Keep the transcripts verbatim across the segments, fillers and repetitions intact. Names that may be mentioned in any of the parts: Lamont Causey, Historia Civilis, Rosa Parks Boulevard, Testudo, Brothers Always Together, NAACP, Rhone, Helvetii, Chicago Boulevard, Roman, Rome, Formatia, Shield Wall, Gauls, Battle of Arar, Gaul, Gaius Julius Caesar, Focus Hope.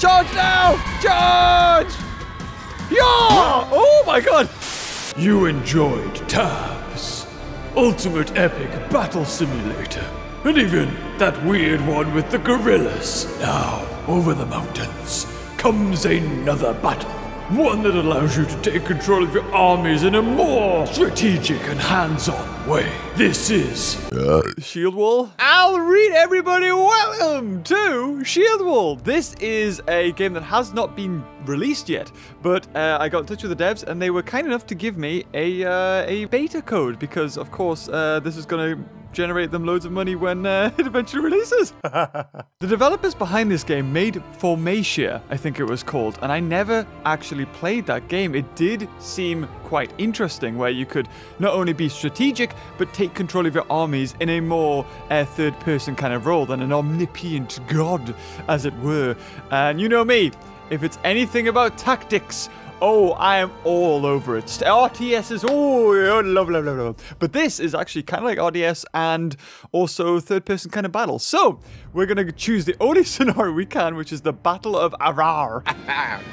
Charge now! Charge! Yeah! Oh my god! You enjoyed Tabs, Ultimate Epic Battle Simulator, and even that weird one with the gorillas. Now, over the mountains, comes another battle. One that allows you to take control of your armies in a more strategic and hands-on way. This is... Uh, Shield Wall? I'll read everybody welcome to Shield Wall. This is a game that has not been released yet, but uh, I got in touch with the devs and they were kind enough to give me a, uh, a beta code because, of course, uh, this is going to generate them loads of money when uh, it eventually releases. The developers behind this game made Formatia, I think it was called, and I never actually played that game. It did seem quite interesting, where you could not only be strategic, but take control of your armies in a more uh, third-person kind of role than an omnipotent god, as it were. And you know me, if it's anything about tactics, oh, I am all over it. R T Ss, oh, love, love, love, love. But this is actually kind of like R D S and also third-person kind of battle. So, we're going to choose the only scenario we can, which is the Battle of Arar.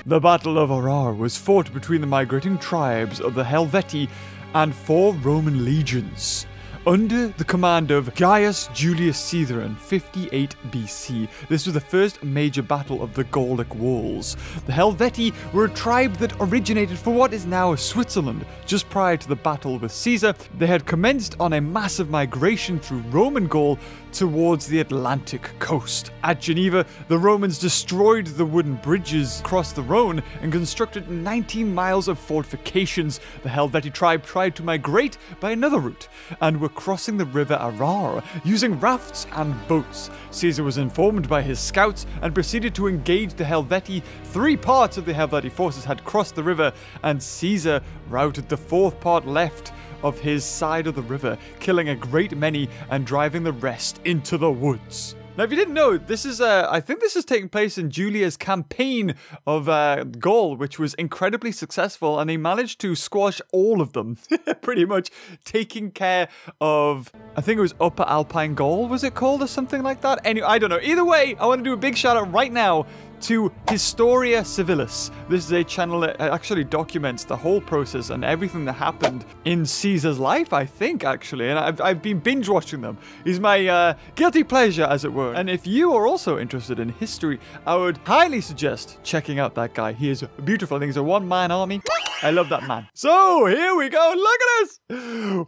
The Battle of Arar was fought between the migrating tribes of the Helvetii and four Roman legions, under the command of Gaius Julius Caesar in fifty-eight B C. This was the first major battle of the Gaulic Wars. The Helvetii were a tribe that originated from what is now Switzerland. Just prior to the battle with Caesar, they had commenced on a massive migration through Roman Gaul towards the Atlantic coast. At Geneva, the Romans destroyed the wooden bridges across the Rhone and constructed nineteen miles of fortifications. The Helvetii tribe tried to migrate by another route and were crossing the river Arar using rafts and boats. Caesar was informed by his scouts and proceeded to engage the Helvetii. Three parts of the Helvetii forces had crossed the river, and Caesar routed the fourth part left of his side of the river, killing a great many and driving the rest into the woods. Now, if you didn't know, this is, uh, I think this is taking place in Julia's campaign of uh, Gaul, which was incredibly successful, and they managed to squash all of them, pretty much taking care of, I think it was Upper Alpine Gaul, was it called, or something like that? Anyway, I don't know. Either way, I want to do a big shout out right now to Historia Civilis. This is a channel that actually documents the whole process and everything that happened in Caesar's life, I think, actually. And I've, I've been binge watching them. It's my uh, guilty pleasure, as it were. And if you are also interested in history, I would highly suggest checking out that guy. He is beautiful. I think he's a one-man army. I love that man. So, here we go. Look at us.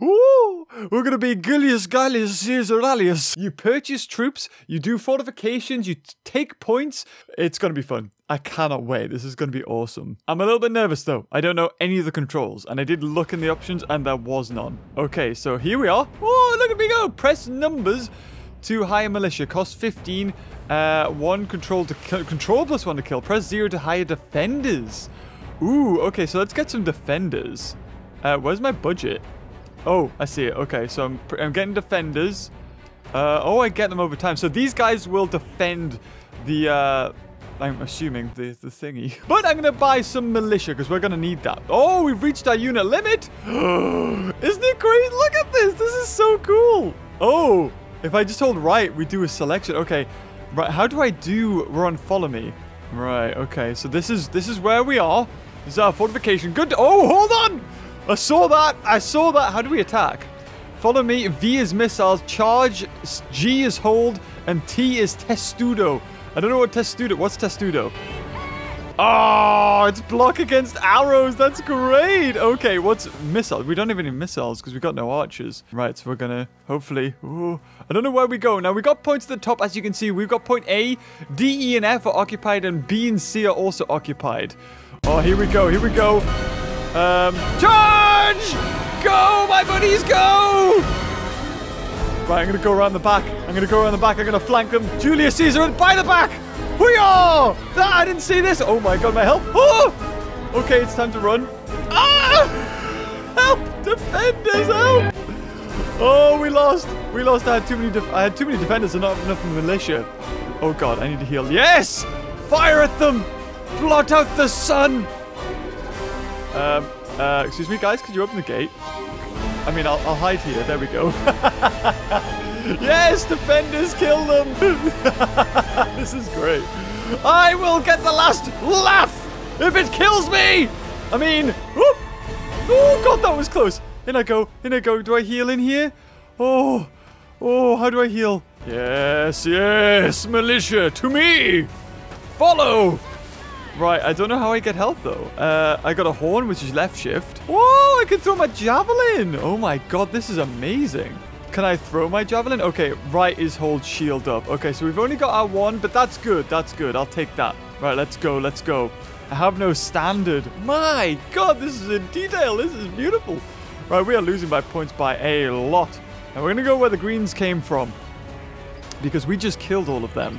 Woo. We're going to be Gaius Julius Caesar alias. You purchase troops. You do fortifications. You take points. It's It's going to be fun. I cannot wait. This is going to be awesome. I'm a little bit nervous, though. I don't know any of the controls, and I did look in the options, and there was none. Okay, so here we are. Oh, look at me go. Press numbers to hire militia. Cost fifteen. Uh, one control to kill. Control plus one to kill. Press zero to hire defenders. Ooh, okay, so let's get some defenders. Uh, where's my budget? Oh, I see it. Okay, so I'm, I'm getting defenders. Uh, oh, I get them over time. So these guys will defend the... Uh, I'm assuming the, the thingy. But I'm going to buy some militia because we're going to need that. Oh, we've reached our unit limit. Isn't it crazy? Look at this. This is so cool. Oh, if I just hold right, we do a selection. Okay, right. How do I do? We're on follow me. Right. Okay. So this is this is where we are. This is our fortification. Good. Oh, hold on. I saw that. I saw that. How do we attack? Follow me. V is missiles. Charge. G is hold. And T is testudo. I don't know what Testudo... What's Testudo? Oh, it's block against arrows. That's great. Okay, what's missile? We don't even need missiles because we got no archers. Right, so we're going to hopefully... Ooh, I don't know where we go. Now, we got points at the top. As you can see, we've got point A, D, E, and F are occupied, and B and C are also occupied. Oh, here we go. Here we go. Um, charge! Go, my buddies, go! Right, I'm going to go around the back. I'm going to go around the back. I'm going to flank them. Julius Caesar and by the back. Hoo-yah! Ah, I didn't see this. Oh, my God, my help. Oh! Okay, it's time to run. Ah! Help! Defenders, help! Oh, we lost. We lost. I had too many, def I had too many defenders and not enough militia. Oh, God, I need to heal. Yes! Fire at them. Blot out the sun. Um, uh, excuse me, guys. Could you open the gate? I mean, I'll, I'll hide here. There we go. Yes, defenders, kill them. This is great. I will get the last laugh if it kills me. I mean, whoop. Oh god, that was close. In I go, in I go. Do I heal in here? Oh, oh, how do I heal? Yes, yes, militia, to me. Follow. Right, I don't know how I get help, though. Uh, I got a horn, which is left shift. Whoa, I can throw my javelin. Oh, my God, this is amazing. Can I throw my javelin? Okay, right is hold shield up. Okay, so we've only got our one, but that's good. That's good. I'll take that. Right, let's go. Let's go. I have no standard. My God, this is in detail. This is beautiful. Right, we are losing by points by a lot. And we're going to go where the greens came from, because we just killed all of them.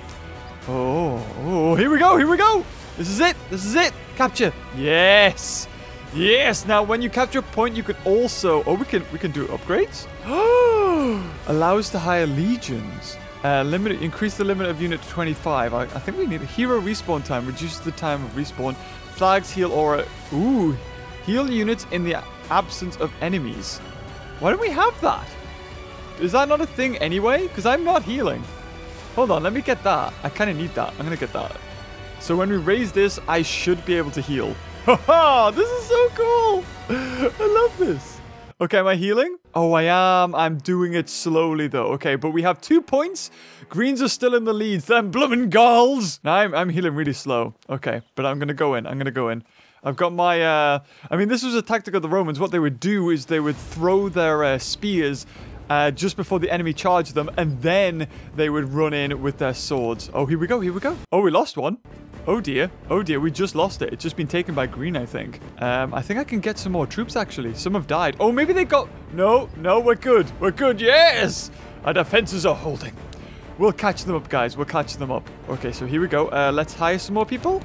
Oh, oh, here we go. Here we go. This is it. This is it. Capture. Yes. Yes. Now, when you capture a point, you can also... Oh, we can we can do upgrades. Allows to hire legions. Uh, limit, increase the limit of unit to twenty-five. I, I think we need a hero respawn time. Reduce the time of respawn. Flags, heal aura. Ooh. Heal units in the absence of enemies. Why don't we have that? Is that not a thing anyway? Because I'm not healing. Hold on. Let me get that. I kind of need that. I'm going to get that. So when we raise this, I should be able to heal. Haha, this is so cool. I love this. Okay, am I healing? Oh, I am. I'm doing it slowly, though. Okay, but we have two points. Greens are still in the leads. Them bloomin' Gauls. Now I'm, I'm healing really slow. Okay, but I'm going to go in. I'm going to go in. I've got my... Uh, I mean, this was a tactic of the Romans. What they would do is they would throw their uh, spears... Uh, just before the enemy charged them, and then they would run in with their swords. Oh, here we go, here we go. Oh, we lost one. Oh, dear. Oh, dear, we just lost it. It's just been taken by green, I think. Um, I think I can get some more troops, actually. Some have died. Oh, maybe they got... No, no, we're good. We're good, yes! Our defenses are holding. We'll catch them up, guys. We'll catch them up. Okay, so here we go. Uh, let's hire some more people.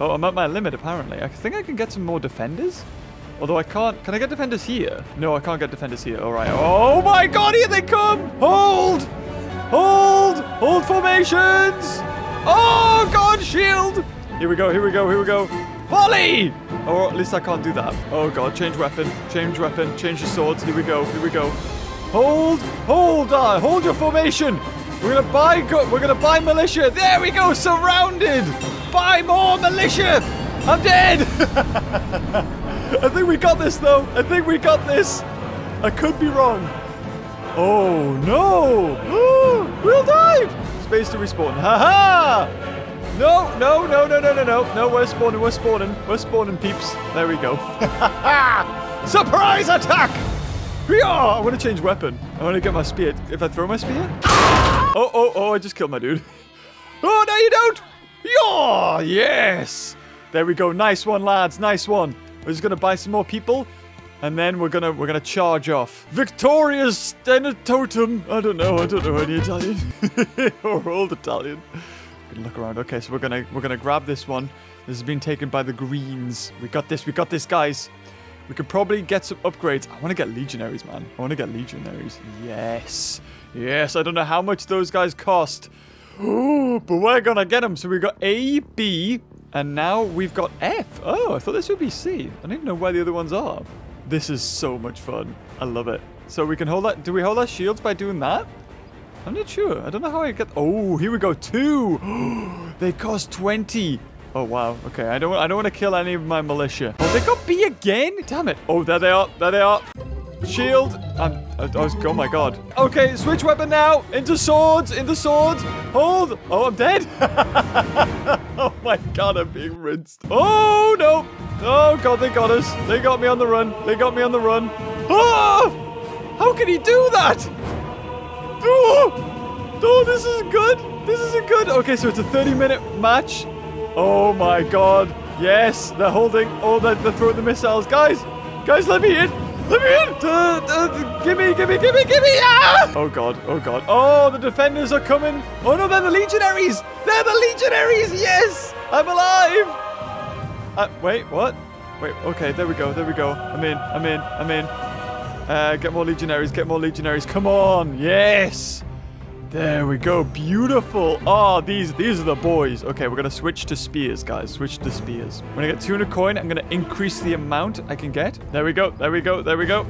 Oh, I'm at my limit, apparently. I think I can get some more defenders. Although I can't... Can I get defenders here? No, I can't get defenders here. All right. Oh, my God. Here they come. Hold. Hold. Hold formations. Oh, God. Shield. Here we go. Here we go. Here we go. Volley. Or at least I can't do that. Oh, God. Change weapon. Change weapon. Change the swords. Here we go. Here we go. Hold. Hold. Uh, hold your formation. We're going to buy... Go We're going to buy militia. There we go. Surrounded. Buy more militia. I'm dead. I think we got this, though. I think we got this. I could be wrong. Oh, no. We all died. Space to respawn. Ha-ha. No, no, no, no, no, no, no. No, we're spawning. We're spawning. We're spawning, peeps. There we go. Surprise attack. I want to change weapon. I want to get my spear. If I throw my spear. Oh, oh, oh. I just killed my dude. Oh, no, you don't. Yeah, yes. There we go. Nice one, lads. Nice one. We're just gonna buy some more people, and then we're gonna we're gonna charge off. Victorious Stenatotum. I don't know. I don't know any Italian or old Italian. Good look around. Okay, so we're gonna we're gonna grab this one. This has been taken by the Greens. We got this. We got this, guys. We could probably get some upgrades. I want to get legionaries, man. I want to get legionaries. Yes, yes. I don't know how much those guys cost, ooh, but we're gonna get them. So we got A, B. And now we've got F. Oh, I thought this would be C. I don't even know where the other ones are. This is so much fun. I love it. So we can hold that. Do we hold our shields by doing that? I'm not sure. I don't know how I get. Oh, here we go. Two. They cost twenty. Oh, wow. Okay. I don't, I don't want to kill any of my militia. Oh, they got B again? Damn it. Oh, there they are. There they are. Shield. I'm, I, I was, oh, my God. Okay. Switch weapon now. Into swords. Into swords. Hold. Oh, I'm dead. Oh, my God. I'm being rinsed. Oh, no. Oh, God. They got us. They got me on the run. They got me on the run. Oh, how can he do that? Oh, oh this isn't good. This isn't good. Okay. So it's a thirty minute match. Oh, my God. Yes. They're holding. Oh, they're, they're throwing the missiles. Guys. Guys, let me in. Let me in! Uh, uh, gimme, gimme, gimme, gimme! Ah! Oh, God. Oh, God. Oh, the defenders are coming. Oh, no, they're the legionaries! They're the legionaries! Yes! I'm alive! Uh, wait, what? Wait, okay, there we go, there we go. I'm in, I'm in, I'm in. Uh, get more legionaries, get more legionaries. Come on! Yes! There we go. Beautiful. Oh, these, these are the boys. Okay, we're going to switch to spears, guys. Switch to spears. When I get two hundred coin, I'm going to increase the amount I can get. There we go. There we go. There we go.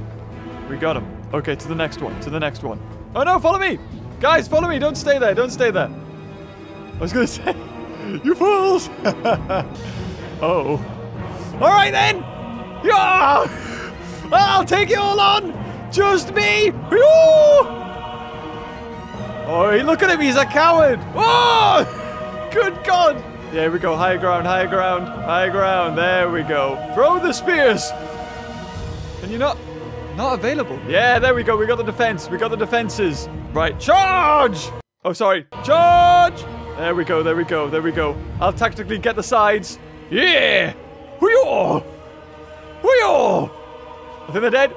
We got him. Okay, to the next one. To the next one. Oh no, follow me! Guys, follow me! Don't stay there, don't stay there. I was gonna say, you fools! Oh. Alright then! Yeah! I'll take it all on! Just me! Oh, look at him, he's a coward! Oh! Good God! There we go, higher ground, higher ground, higher ground, there we go. Throw the spears! Can you not? Not available. Yeah, there we go, we got the defense, we got the defenses. Right, charge! Oh, sorry, charge! There we go, there we go, there we go. I'll tactically get the sides. Yeah! Whee-yaw! Whee-yaw! I think they're dead.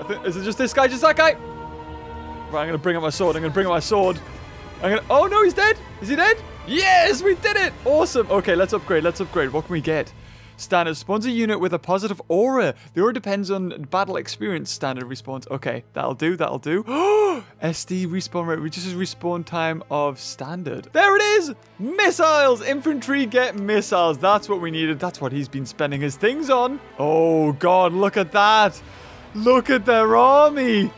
I think, is it just this guy, just that guy? Right, I'm gonna bring up my sword, I'm gonna bring up my sword. I'm gonna, oh no, he's dead! Is he dead? Yes, we did it! Awesome! Okay, let's upgrade, let's upgrade. What can we get? Standard. Spawns a unit with a positive aura. The aura depends on battle experience. Standard respawns. Okay, that'll do, that'll do. S D respawn rate reduces respawn time of standard. There it is! Missiles! Infantry get missiles. That's what we needed. That's what he's been spending his things on. Oh, God, look at that. Look at their army.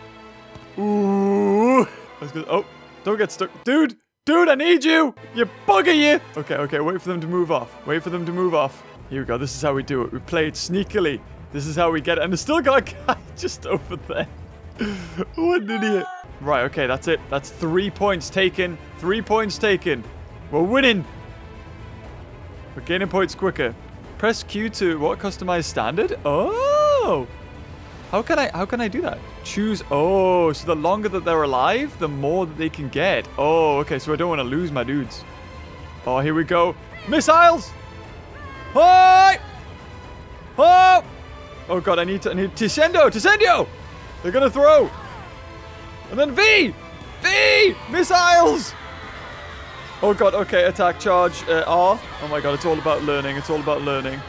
Ooh. Let's go. Oh, don't get stuck. Dude, dude, I need you. You bugger, you. Okay, okay, wait for them to move off. Wait for them to move off. Here we go. This is how we do it. We play it sneakily. This is how we get it. And there's still got a guy just over there. What an idiot. Right, okay, that's it. That's three points taken. Three points taken. We're winning. We're gaining points quicker. Press Q to what? Customize standard? Oh. How can I how can I do that? Choose. Oh, so the longer that they're alive, the more that they can get. Oh, okay, so I don't want to lose my dudes. Oh, here we go. Missiles! Hi! Oh! Oh God, I need to, I need, Tisendo, Tisendo! They're gonna throw! And then V! V! Missiles! Oh God, okay, attack, charge, uh, R. Oh my God, it's all about learning, it's all about learning.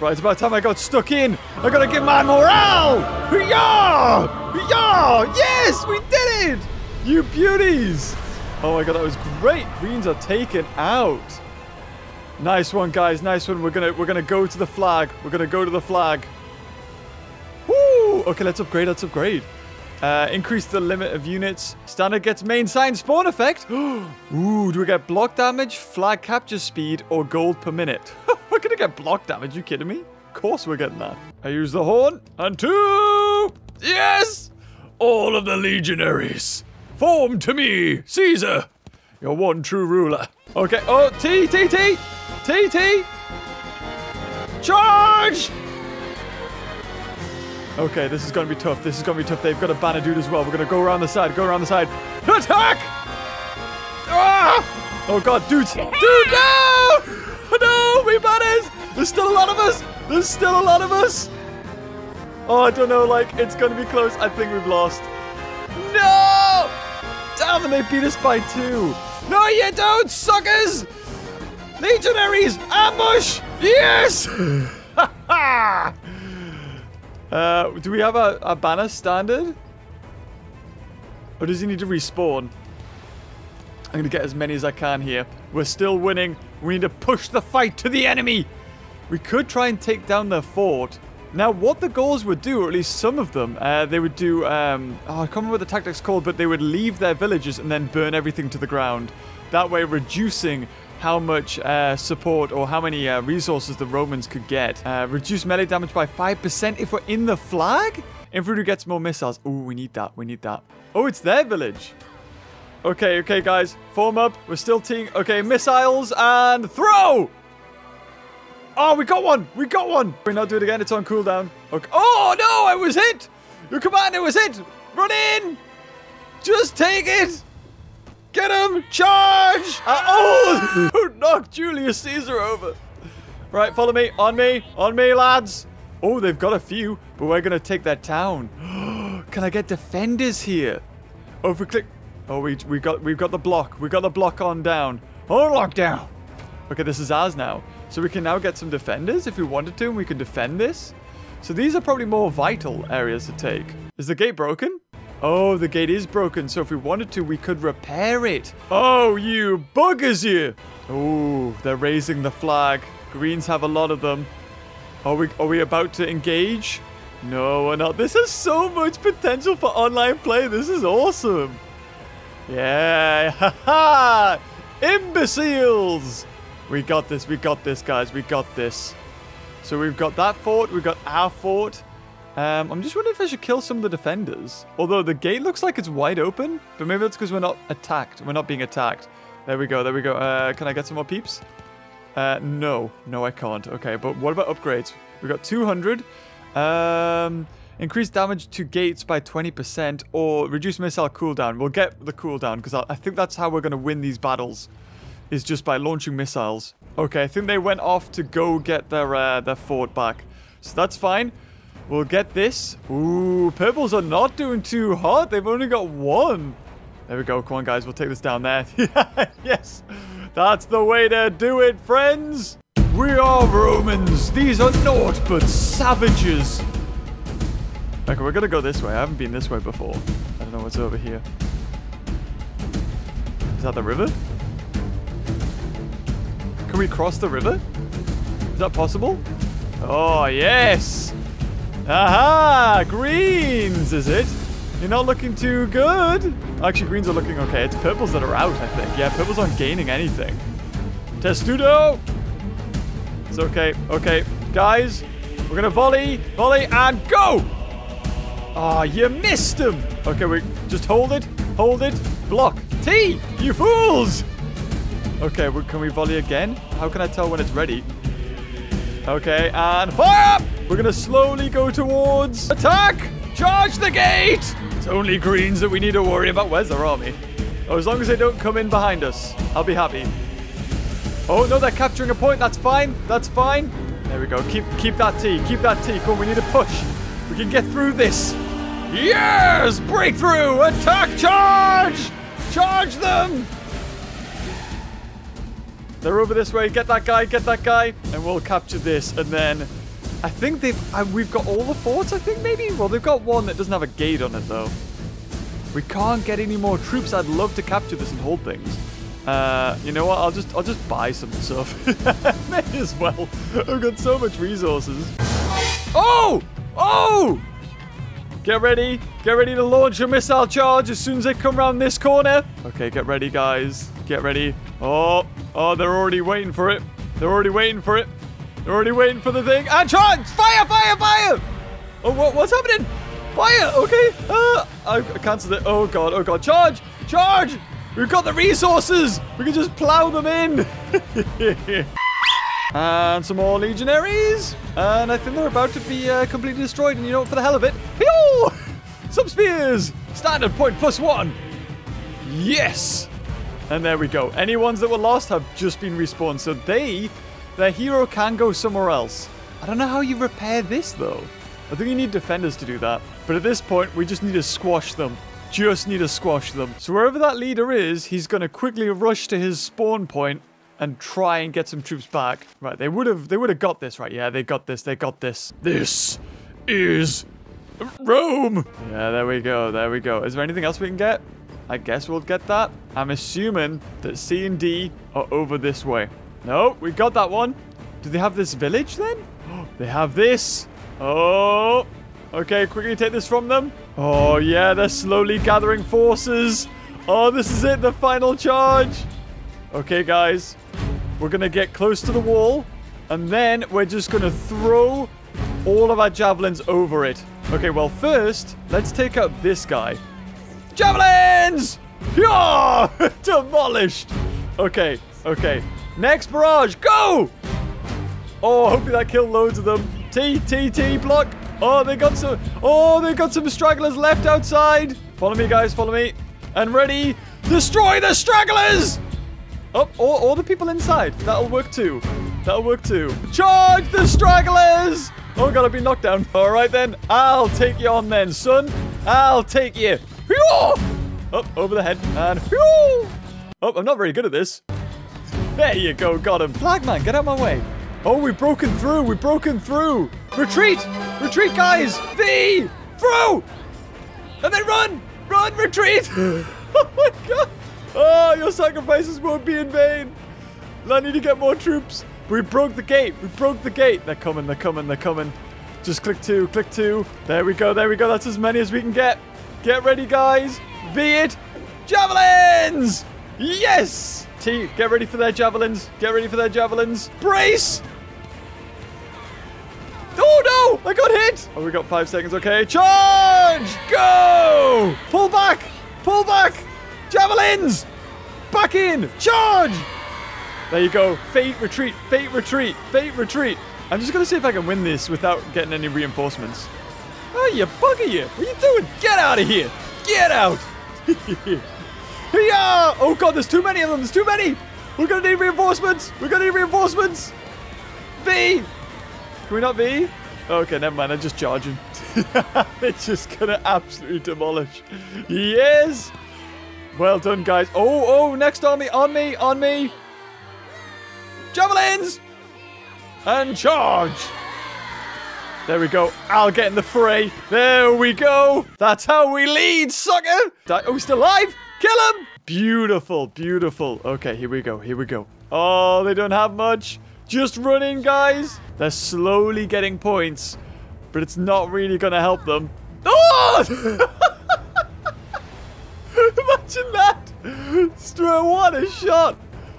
Right, it's about time I got stuck in! I gotta give my morale! Hoo-yah! Hoo-yah! Yes, we did it! You beauties! Oh my God, that was great! Greens are taken out! Nice one, guys. Nice one. We're gonna we're gonna go to the flag. We're gonna go to the flag. Woo! Okay, let's upgrade. Let's upgrade. Uh, increase the limit of units. Standard gets main sign spawn effect. Ooh, do we get block damage, flag capture speed, or gold per minute? We're gonna get block damage. You kidding me? Of course we're getting that. I use the horn and two. Yes! All of the legionaries, form to me, Caesar, your one true ruler. Okay. Oh, T T T. T T! Charge! Okay, this is gonna be tough. This is gonna be tough. They've got a banner dude as well. We're gonna go around the side. Go around the side. Attack! Ah! Oh God, dudes! Dude, no! No, we banners! There's still a lot of us! There's still a lot of us! Oh, I don't know. Like, it's gonna be close. I think we've lost. No! Damn, and they beat us by two. No, you don't, suckers! Legionaries, ambush! Yes! uh, do we have a, a banner standard? Or does he need to respawn? I'm going to get as many as I can here. We're still winning. We need to push the fight to the enemy. We could try and take down their fort. Now, what the Gauls would do, or at least some of them, uh, they would do... Um, oh, I can't remember what the tactic's called, but they would leave their villages and then burn everything to the ground. That way, reducing... how much uh, support or how many uh, resources the Romans could get. Uh, reduce melee damage by five percent if we're in the flag? Infantry gets more missiles. Ooh, we need that. We need that. Oh, it's their village. Okay, okay, guys. Form up. We're still teeing. Okay, missiles and throw! Oh, we got one. We got one. Can we not do it again? It's on cooldown. Okay. Oh, no, I was hit. Your commander was hit. Run in. Just take it. Get him! Charge! Uh, oh! Who knocked Julius Caesar over? Right, follow me. On me. On me, lads. Oh, they've got a few, but we're going to take that town. Can I get defenders here? Oh, if we click... Oh, we, we got, we've got the block. We've got the block on down. Oh, lockdown! Okay, this is ours now. So we can now get some defenders if we wanted to, and we can defend this. So these are probably more vital areas to take. Is the gate broken? Oh, the gate is broken, so if we wanted to, we could repair it. Oh, you buggers, you! Oh, they're raising the flag. Greens have a lot of them. Are we, are we about to engage? No, we're not. This has so much potential for online play. This is awesome. Yeah. Haha. Imbeciles. We got this. We got this, guys. We got this. So we've got that fort. We've got our fort. Um, I'm just wondering if I should kill some of the defenders. Although the gate looks like it's wide open. But maybe that's because we're not attacked. We're not being attacked. There we go. There we go. Uh, can I get some more peeps? Uh, no. No, I can't. Okay, but what about upgrades? We've got two hundred. Um, increase damage to gates by twenty percent or reduce missile cooldown. We'll get the cooldown because I, I think that's how we're going to win these battles, is just by launching missiles. Okay, I think they went off to go get their, uh, their fort back. So that's fine. We'll get this. Ooh, purples are not doing too hot. They've only got one. There we go. Come on, guys. We'll take this down there. Yes. That's the way to do it, friends. We are Romans. These are naught but savages. Okay, we're going to go this way. I haven't been this way before. I don't know what's over here. Is that the river? Can we cross the river? Is that possible? Oh, yes. Aha! Greens, is it? You're not looking too good. Actually, greens are looking okay. It's purples that are out, I think. Yeah, purples aren't gaining anything. Testudo! It's okay, okay. Guys, we're gonna volley, volley, and go! Ah, you missed him! Okay, we just hold it, hold it, block. T, you fools! Okay, well, can we volley again? How can I tell when it's ready? Okay, and fire up! We're gonna slowly go towards attack! Charge the gate! It's only greens that we need to worry about. Where's their army? Oh, as long as they don't come in behind us, I'll be happy. Oh, no, they're capturing a point. That's fine. That's fine. There we go. Keep keep that T. Keep that T. Come on, we need to push. We can get through this. Yes! Breakthrough! Attack! Charge! Charge them! They're over this way. Get that guy. Get that guy. And we'll capture this. And then I think they've... Uh, we've got all the forts, I think, maybe? Well, they've got one that doesn't have a gate on it, though. We can't get any more troops. I'd love to capture this and hold things. Uh, you know what? I'll just I'll just buy some stuff. May as well. I've got so much resources. Oh! Oh! Get ready. Get ready to launch a missile charge as soon as they come around this corner. Okay, get ready, guys. Get ready. Oh, oh, they're already waiting for it. They're already waiting for it. They're already waiting for the thing. And charge! Fire, fire, fire! Oh, what, what's happening? Fire! Okay. Uh, I cancelled it. Oh, God. Oh, God. Charge! Charge! We've got the resources! We can just plow them in! And some more legionaries. And I think they're about to be uh, completely destroyed. And you know what, for the hell of it? Hey-oh! Some spears! Standard point plus one! Yes! And there we go. Any ones that were lost have just been respawned. So they, their hero can go somewhere else. I don't know how you repair this, though. I think you need defenders to do that. But at this point, we just need to squash them. Just need to squash them. So wherever that leader is, he's going to quickly rush to his spawn point and try and get some troops back. Right, they would have they would have got this, right? Yeah, they got this, they got this. This is Rome! Yeah, there we go, there we go. Is there anything else we can get? I guess we'll get that. I'm assuming that C and D are over this way. No, we got that one. Do they have this village then? They have this. Oh, okay, quickly take this from them. Oh, yeah, they're slowly gathering forces. Oh, this is it, the final charge. Okay, guys, we're going to get close to the wall, and then we're just going to throw all of our javelins over it. Okay, well, first, let's take out this guy. Javelins! Yeah! Demolished! Okay, okay. Next barrage, go! Oh, hopefully that killed loads of them. T, T, T, block. Oh, they got some... Oh, they got some stragglers left outside. Follow me, guys. Follow me. And ready. Destroy the stragglers! Oh, all, all the people inside. That'll work too. That'll work too. Charge the stragglers! Oh, God, I've been knocked down. All right, then. I'll take you on then, son. I'll take you. Up, oh, over the head. And... Oh, I'm not very good at this. There you go. Got him. Flagman, get out of my way. Oh, we've broken through. We've broken through. Retreat. Retreat, guys! V! Through! And then run! Run! Retreat! Oh, my God! Oh, your sacrifices won't be in vain. I need to get more troops. We broke the gate. We broke the gate. They're coming. They're coming. They're coming. Just click two, click two. There we go, there we go. That's as many as we can get. Get ready, guys. V it. Javelins! Yes! T, get ready for their javelins. Get ready for their javelins. Brace! Oh, no! I got hit! Oh, we got five seconds. Okay. Charge! Go! Pull back! Pull back! Javelins! Back in! Charge! There you go. Fate retreat. Fate retreat. Fate retreat. I'm just going to see if I can win this without getting any reinforcements. Oh, you bugger you. What are you doing? Get out of here. Get out. Yeah! Oh, God, there's too many of them. There's too many. We're going to need reinforcements. We're going to need reinforcements. V. Can we not V? Okay, never mind. I'm just charging. They're just going to absolutely demolish. Yes. Well done, guys. Oh, oh, next army. On me. On me. Javelins. And charge! There we go. I'll get in the fray. There we go. That's how we lead, sucker! Die. Oh, he's still alive! Kill him! Beautiful, beautiful. Okay, here we go, here we go. Oh, they don't have much. Just run in, guys. They're slowly getting points, but it's not really going to help them. Oh! Imagine that! Stro, what a shot!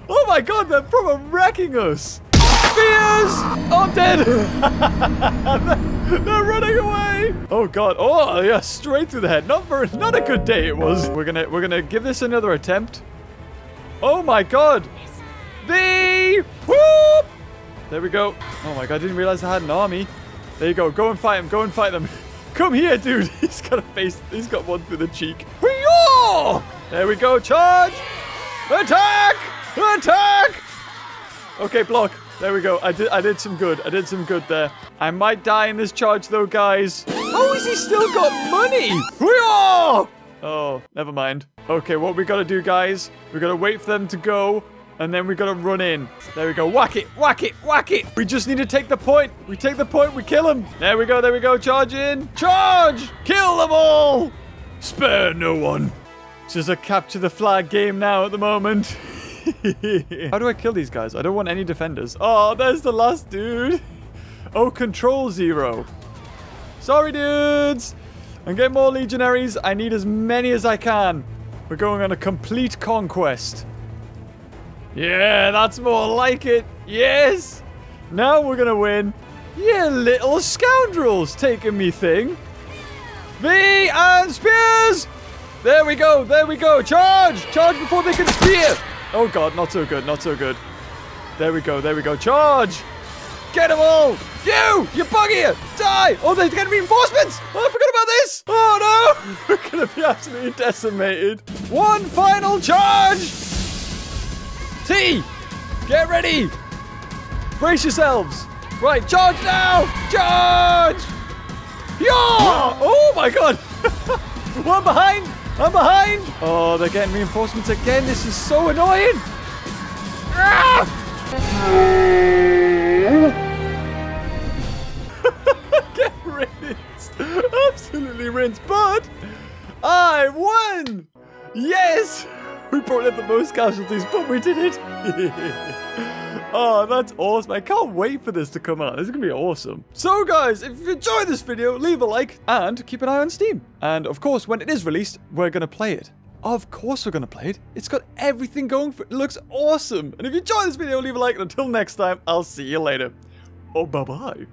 Oh my God, they're proper wrecking us! Spears! Oh, I'm dead! They're running away! Oh God! Oh yeah, straight through the head. Not for not a good day it was. We're gonna we're gonna give this another attempt. Oh my God! The whoop! There we go. Oh my God! I didn't realize I had an army. There you go. Go and fight him. Go and fight them. Come here, dude. He's got a face. He's got one through the cheek. There we go. Charge! Attack! Attack! Okay, block. There we go. I did I did some good. I did some good there. I might die in this charge, though, guys. Oh, has he still got money? Hoo-yah! Oh, never mind. Okay, what we got to do, guys, we got to wait for them to go, and then we got to run in. There we go. Whack it. Whack it. Whack it. We just need to take the point. We take the point. We kill him. There we go. There we go. Charge in. Charge! Kill them all! Spare no one. This is a capture the flag game now at the moment. How do I kill these guys? I don't want any defenders. Oh, there's the last dude. Oh, control zero. Sorry, dudes. I'm getting more legionaries. I need as many as I can. We're going on a complete conquest. Yeah, that's more like it. Yes. Now we're going to win. You little scoundrels taking me thing. V and spears. There we go. There we go. Charge. Charge before they can spear. Oh, God, not so good, not so good. There we go, there we go. Charge! Get them all! You! You bugger! Die! Oh, they're getting reinforcements! Oh, I forgot about this! Oh, no! We're going to be absolutely decimated. One final charge! T! Get ready! Brace yourselves! Right, charge now! Charge! Yeah! Oh, my God! One behind! I'm behind! Oh, they're getting reinforcements again. This is so annoying! Get rinsed! Absolutely rinsed, but I won! Yes! We brought in the most casualties, but we did it! Oh, that's awesome. I can't wait for this to come out. This is going to be awesome. So, guys, if you enjoyed this video, leave a like and keep an eye on Steam. And, of course, when it is released, we're going to play it. Of course we're going to play it. It's got everything going for it. It looks awesome. And if you enjoyed this video, leave a like. And until next time, I'll see you later. Oh, bye-bye.